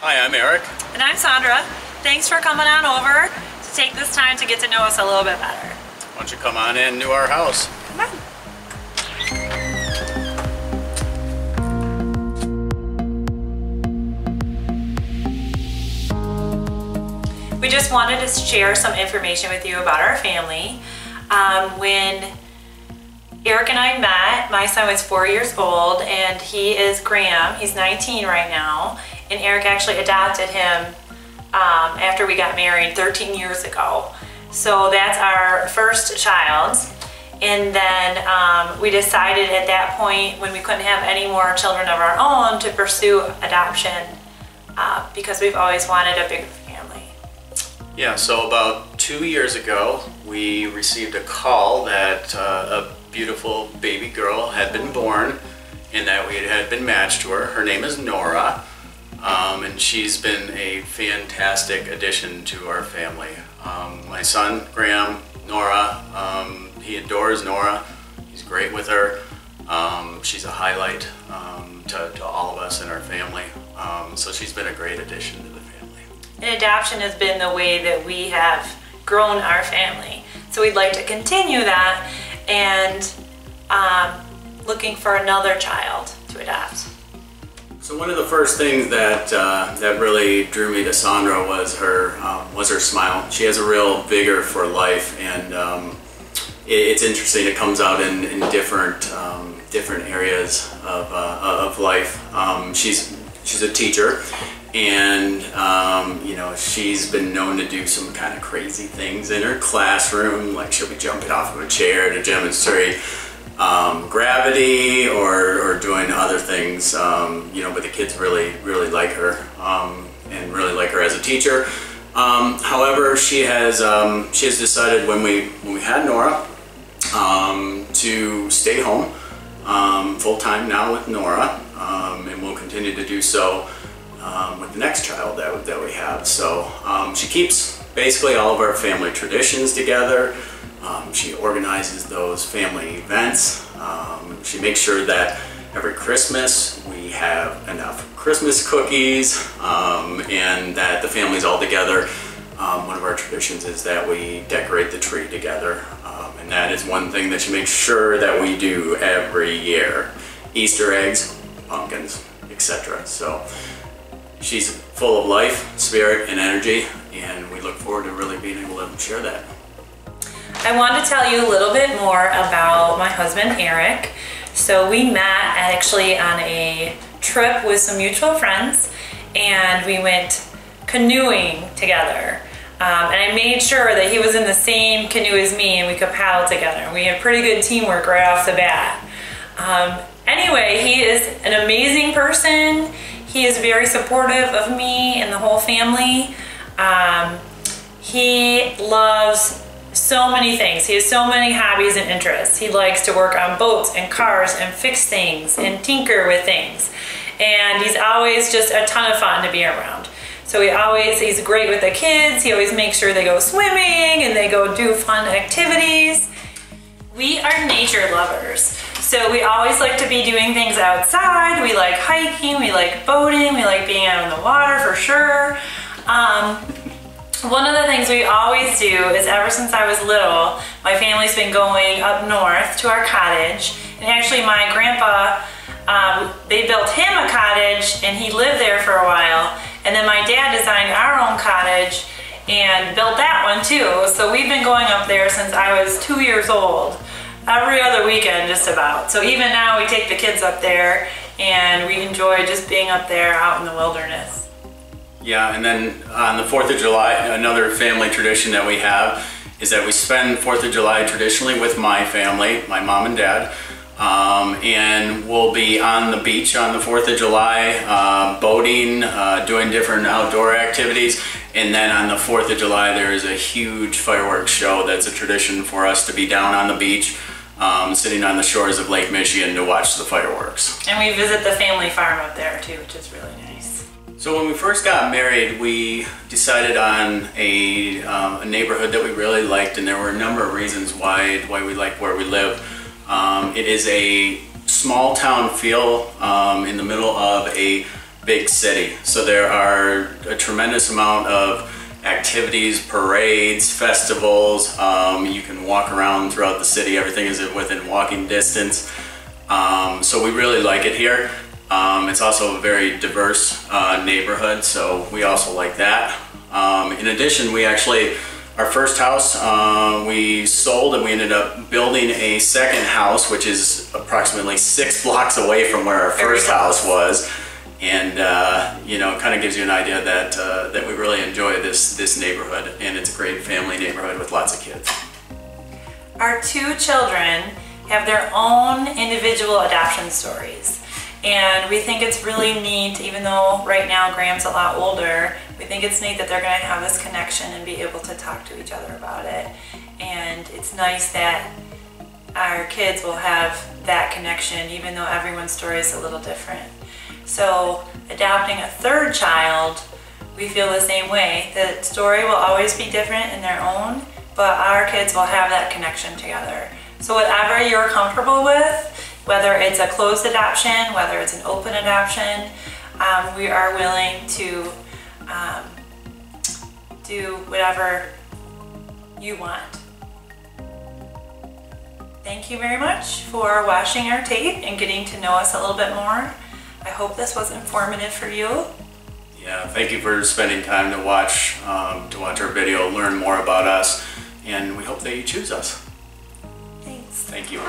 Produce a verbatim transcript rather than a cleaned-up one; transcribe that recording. Hi, I'm Eric. And I'm Saundra. Thanks for coming on over to take this time to get to know us a little bit better. Why don't you come on in to our house? Come on. We just wanted to share some information with you about our family. Um, when Eric and I met, my son was four years old and he is Graham. He's nineteen right now, and Eric actually adopted him um, after we got married thirteen years ago. So that's our first child. And then um, we decided at that point, when we couldn't have any more children of our own, to pursue adoption uh, because we've always wanted a bigger family. Yeah, so about two years ago, we received a call that uh, a beautiful baby girl had been born and that we had been matched to her. Her name is Nora, um, and she's been a fantastic addition to our family. Um, my son, Graham, Nora, um, he adores Nora. He's great with her. Um, she's a highlight um, to, to all of us in our family. Um, so she's been a great addition to the family. And adoption has been the way that we have grown our family. So we'd like to continue that and um, looking for another child to adopt. So one of the first things that uh, that really drew me to Saundra was her um, was her smile. She has a real vigor for life, and um, it, it's interesting. It comes out in, in different um, different areas of uh, of life. Um, she's she's a teacher. And, um, you know, she's been known to do some kind of crazy things in her classroom, like she'll be jumping off of a chair to demonstrate um, gravity or, or doing other things, um, you know, but the kids really, really like her um, and really like her as a teacher. Um, however, she has, um, she has decided when we, when we had Nora um, to stay home um, full-time now with Nora, um, and will continue to do so. Um, with the next child that, that we have. So um, she keeps basically all of our family traditions together. Um, she organizes those family events. Um, she makes sure that every Christmas we have enough Christmas cookies um, and that the family's all together. Um, one of our traditions is that we decorate the tree together. Um, and that is one thing that she makes sure that we do every year. Easter eggs, pumpkins, et cetera. So. She's full of life, spirit, and energy, and we look forward to really being able to share that. I want to tell you a little bit more about my husband, Eric. So we met actually on a trip with some mutual friends, and we went canoeing together. Um, and I made sure that he was in the same canoe as me, and we could paddle together. We had pretty good teamwork right off the bat. Um, anyway, he is an amazing person. He is very supportive of me and the whole family. Um, he loves so many things. He has so many hobbies and interests. He likes to work on boats and cars and fix things and tinker with things. And he's always just a ton of fun to be around. So he always, he's great with the kids. He always makes sure they go swimming and they go do fun activities. We are nature lovers. So we always like to be doing things outside. We like hiking, we like boating, we like being out in the water for sure. Um, one of the things we always do is, ever since I was little, my family's been going up north to our cottage. And actually my grandpa, um, they built him a cottage and he lived there for a while. And then my dad designed our own cottage and built that one too. So we've been going up there since I was two years old. Every other weekend, just about. So even now we take the kids up there and we enjoy just being up there out in the wilderness. Yeah, and then on the fourth of July, another family tradition that we have is that we spend fourth of July traditionally with my family, my mom and dad, um, and we'll be on the beach on the fourth of July, uh, boating, uh, doing different outdoor activities. And then on the fourth of July, there is a huge fireworks show that's a tradition for us to be down on the beach. Um, sitting on the shores of Lake Michigan to watch the fireworks. And we visit the family farm up there too, which is really nice. So when we first got married, we decided on a, um, a neighborhood that we really liked, and there were a number of reasons why, why we liked where we live. Um, it is a small town feel um, in the middle of a big city. So there are a tremendous amount of activities, parades, festivals. Um, you can walk around throughout the city. Everything is within walking distance. Um, so we really like it here. Um, it's also a very diverse uh, neighborhood, so we also like that. Um, in addition, we actually, our first house, uh, we sold and we ended up building a second house, which is approximately six blocks away from where our first house was. And uh, you know, it kind of gives you an idea that uh, that we really enjoy this this neighborhood, and it's a great family neighborhood with lots of kids. Our two children have their own individual adoption stories, and we think it's really neat. Even though right now Graham's a lot older, we think it's neat that they're going to have this connection and be able to talk to each other about it. And it's nice that our kids will have that connection, even though everyone's story is a little different. So adopting a third child, we feel the same way. The story will always be different in their own, but our kids will have that connection together. So whatever you're comfortable with, whether it's a closed adoption, whether it's an open adoption, um, we are willing to um, do whatever you want. Thank you very much for watching our tape and getting to know us a little bit more. I hope this was informative for you. Yeah, thank you for spending time to watch, um, to watch our video, learn more about us, and we hope that you choose us. Thanks. Thank you.